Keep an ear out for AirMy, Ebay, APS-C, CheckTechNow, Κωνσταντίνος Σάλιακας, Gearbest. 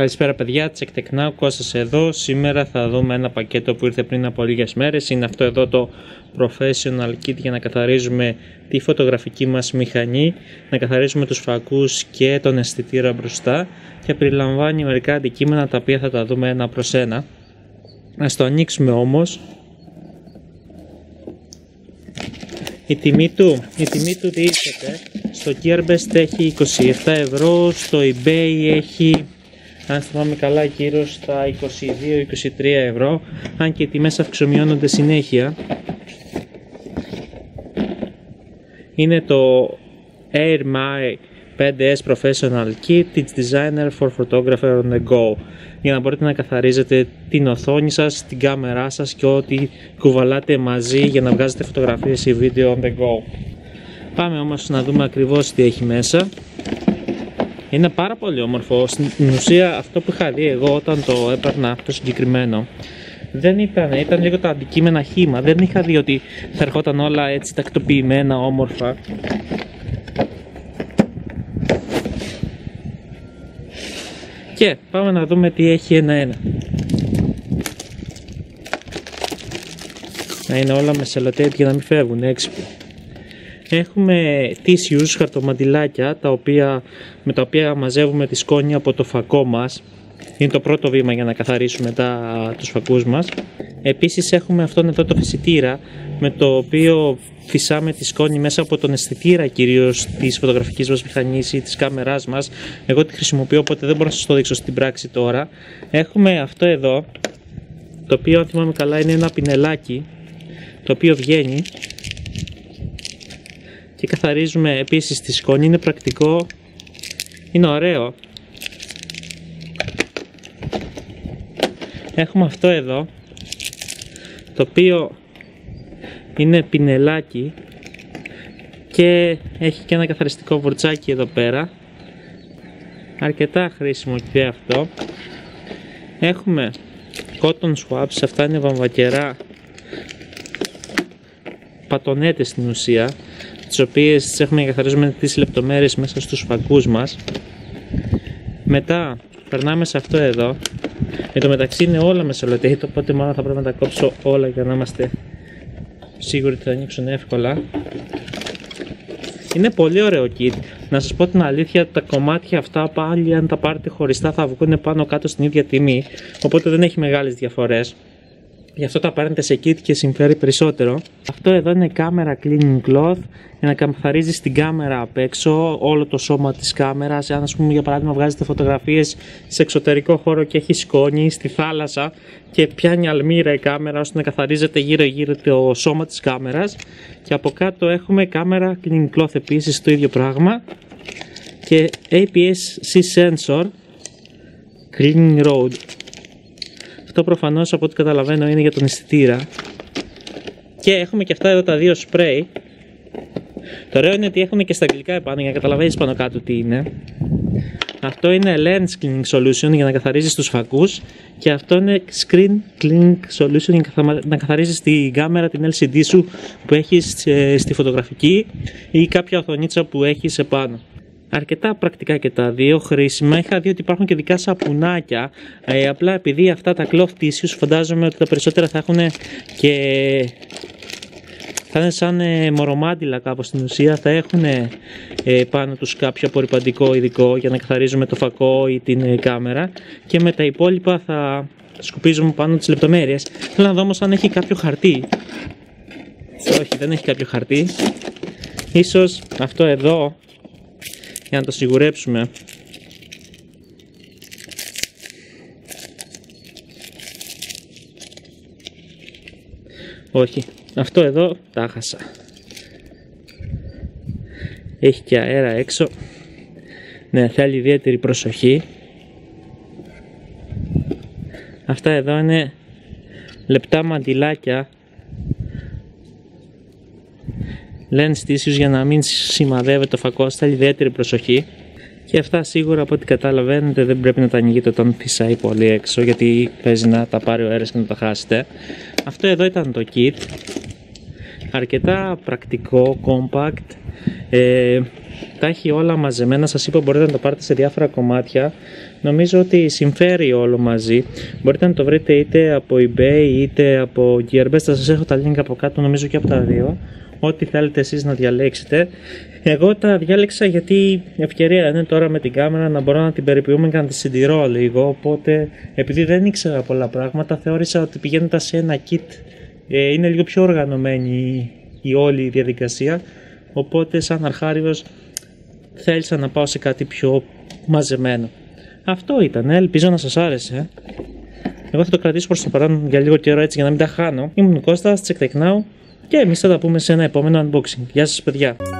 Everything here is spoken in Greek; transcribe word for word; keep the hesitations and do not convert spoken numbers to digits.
Καλησπέρα παιδιά, CheckTechNow, Κώστας εδώ. Σήμερα θα δούμε ένα πακέτο που ήρθε πριν από λίγες μέρες. Είναι αυτό εδώ το Professional Kit για να καθαρίζουμε τη φωτογραφική μας μηχανή, να καθαρίζουμε τους φακούς και τον αισθητήρα μπροστά, και περιλαμβάνει μερικά αντικείμενα τα οποία θα τα δούμε ένα προς ένα. Ας το ανοίξουμε όμως. Η τιμή του, η τιμή του διήρθεται. Στο Gearbest έχει είκοσι επτά ευρώ, στο Ebay έχει, αν θυμάμαι καλά, γύρω στα είκοσι δύο με είκοσι τρία ευρώ, αν και οι τιμές αυξομειώνονται συνέχεια. Είναι το AirMy φάιβ ες Professional Kit, It's Designer for Photographer on the Go, για να μπορείτε να καθαρίζετε την οθόνη σας, την κάμερά σας και ό,τι κουβαλάτε μαζί για να βγάζετε φωτογραφίες ή βίντεο on the go. Πάμε όμως να δούμε ακριβώς τι έχει μέσα. Είναι πάρα πολύ όμορφο. Στην ουσία αυτό που είχα δει εγώ όταν το έπαιρνα αυτό συγκεκριμένο δεν ήταν, ήταν λίγο τα αντικείμενα χύμα. Δεν είχα δει ότι θα ερχόταν όλα έτσι τακτοποιημένα, όμορφα. Και πάμε να δούμε τι έχει ένα-ένα. Να είναι όλα με σελοτέιπ για να μην φεύγουν, έξυπνοι. Έχουμε tissues, χαρτομαντιλάκια, τα οποία, με τα οποία μαζεύουμε τη σκόνη από το φακό μας. Είναι το πρώτο βήμα για να καθαρίσουμε τα, τους φακούς μας. Επίσης έχουμε αυτόν εδώ το φυσιτήρα, με το οποίο φυσάμε τη σκόνη μέσα από τον αισθητήρα κυρίως της φωτογραφικής μας μηχανής ή της κάμεράς μας. Εγώ τη χρησιμοποιώ, οπότε δεν μπορώ να σας το δείξω στην πράξη τώρα. Έχουμε αυτό εδώ, το οποίο αν θυμάμαι καλά είναι ένα πινελάκι, το οποίο βγαίνει. Και καθαρίζουμε επίσης τη σκόνη, είναι πρακτικό, είναι ωραίο. Έχουμε αυτό εδώ, το οποίο είναι πινελάκι και έχει και ένα καθαριστικό βουρτσάκι εδώ πέρα. Αρκετά χρήσιμο και αυτό. Έχουμε cotton swabs, αυτά είναι βαμβακερά πατονέτες στην ουσία, τις οποίες τις έχουμε καθαρίζουμε τις λεπτομέρειες μέσα στους φακούς μας. Μετά περνάμε σε αυτό εδώ. Εν τω μεταξύ είναι όλα με σελοτέιπ, οπότε μάλλον θα πρέπει να τα κόψω όλα για να είμαστε σίγουροι ότι θα ανοίξουν εύκολα. Είναι πολύ ωραίο kit. Να σας πω την αλήθεια, τα κομμάτια αυτά πάλι αν τα πάρετε χωριστά θα βγουν πάνω κάτω στην ίδια τιμή, οπότε δεν έχει μεγάλες διαφορές. Γι' αυτό τα παίρνετε σε kit και συμφέρει περισσότερο. Αυτό εδώ είναι κάμερα cleaning cloth, για να καθαρίζεις την κάμερα απ' έξω, όλο το σώμα της κάμερας. Αν, ας πούμε, για παράδειγμα βγάζετε φωτογραφίες σε εξωτερικό χώρο και έχει σκόνη, στη θάλασσα, και πιάνει αλμύρα η κάμερα, ώστε να καθαρίζεται γύρω γύρω το σώμα της κάμερας. Και από κάτω έχουμε κάμερα cleaning cloth επίσης, το ίδιο πράγμα. Και έι πι ες σι sensor cleaning road. Αυτό προφανώς από ό,τι καταλαβαίνω είναι για τον αισθητήρα. Και έχουμε και αυτά εδώ τα δύο σπρέι. Το ωραίο είναι ότι έχουν και στα αγγλικά επάνω για να καταλαβαίνεις πάνω κάτω τι είναι. Αυτό είναι lens cleaning solution για να καθαρίζεις τους φακούς. Και αυτό είναι screen cleaning solution για να καθαρίζεις την κάμερα, την ελ σι ντι σου που έχεις στη φωτογραφική ή κάποια οθονίτσα που έχεις επάνω. Αρκετά πρακτικά και τα δύο, χρήσιμα. Είχα δει ότι υπάρχουν και δικά σαπουνάκια, ε, απλά επειδή αυτά τα cloth tissues φαντάζομαι ότι τα περισσότερα θα έχουν και θα είναι σαν ε, μορομάντιλα κάπως στην ουσία, θα έχουν ε, πάνω τους κάποιο απορριπαντικό ειδικό για να καθαρίζουμε το φακό ή την ε, κάμερα, και με τα υπόλοιπα θα σκουπίζουμε πάνω τις λεπτομέρειες. Θέλω να δω όμως αν έχει κάποιο χαρτί. Όχι, δεν έχει κάποιο χαρτί. Ίσως αυτό εδώ, για να το σιγουρέψουμε. Όχι, αυτό εδώ τα χάσα. Έχει και αέρα έξω. Ναι, θέλει ιδιαίτερη προσοχή. Αυτά εδώ είναι λεπτά μαντιλάκια, lens tissues, για να μην σημαδεύεται το φακό, θέλει ιδιαίτερη προσοχή. Και αυτά σίγουρα από ό,τι καταλαβαίνετε δεν πρέπει να τα ανοίγετε όταν φυσάει πολύ έξω, γιατί παίζει να τα πάρει ο αέρας και να τα χάσετε. Αυτό εδώ ήταν το kit. αρκετά πρακτικό, compact, ε, τα έχει όλα μαζεμένα, σας είπα μπορείτε να τα πάρετε σε διάφορα κομμάτια, νομίζω ότι συμφέρει όλο μαζί, μπορείτε να το βρείτε είτε από eBay είτε από Gearbest, θα σας έχω τα link από κάτω, νομίζω και από τα δύο, ό,τι θέλετε εσείς να διαλέξετε. Εγώ τα διάλεξα γιατί ευκαιρία είναι τώρα με την κάμερα να μπορώ να την περιποιούμε και να τη συντηρώ λίγο, οπότε επειδή δεν ήξερα πολλά πράγματα θεώρησα ότι πηγαίνοντα σε ένα kit ε, είναι λίγο πιο οργανωμένη η όλη η διαδικασία, οπότε σαν αρχάριος θέλησα να πάω σε κάτι πιο μαζεμένο. Αυτό ήταν, ελπίζω να σας άρεσε. Εγώ θα το κρατήσω προς το παρόν για λίγο καιρό έτσι για να μην τα χάνω. Ήμουν ο Κώστας, CheckTechNow, και εμείς θα τα πούμε σε ένα επόμενο unboxing. Γεια σας παιδιά!